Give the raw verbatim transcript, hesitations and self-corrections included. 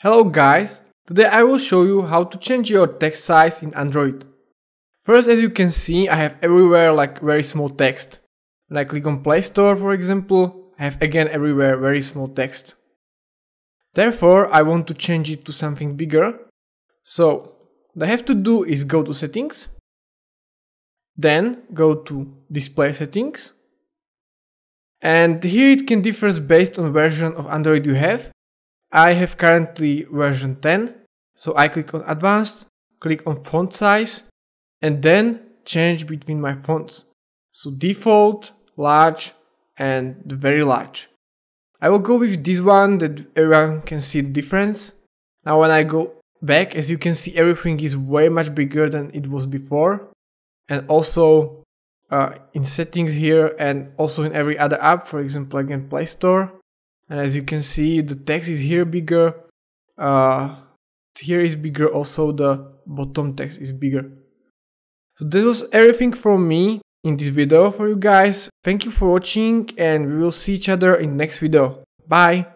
Hello guys, today I will show you how to change your text size in Android. First, as you can see, I have everywhere like very small text. When I click on Play Store, for example, I have again everywhere very small text. Therefore, I want to change it to something bigger. So, what I have to do is go to Settings, then go to Display Settings, and here it can differ based on version of Android you have. I have currently version ten, so I click on Advanced, click on Font Size, and then change between my fonts. So default, large, and very large. I will go with this one that everyone can see the difference. Now when I go back, as you can see, everything is way much bigger than it was before. And also uh, in settings here and also in every other app, for example, again Play Store. And as you can see, the text is here bigger, uh, here is bigger, also the bottom text is bigger. So this was everything from me in this video for you guys. Thank you for watching and we will see each other in next video. Bye!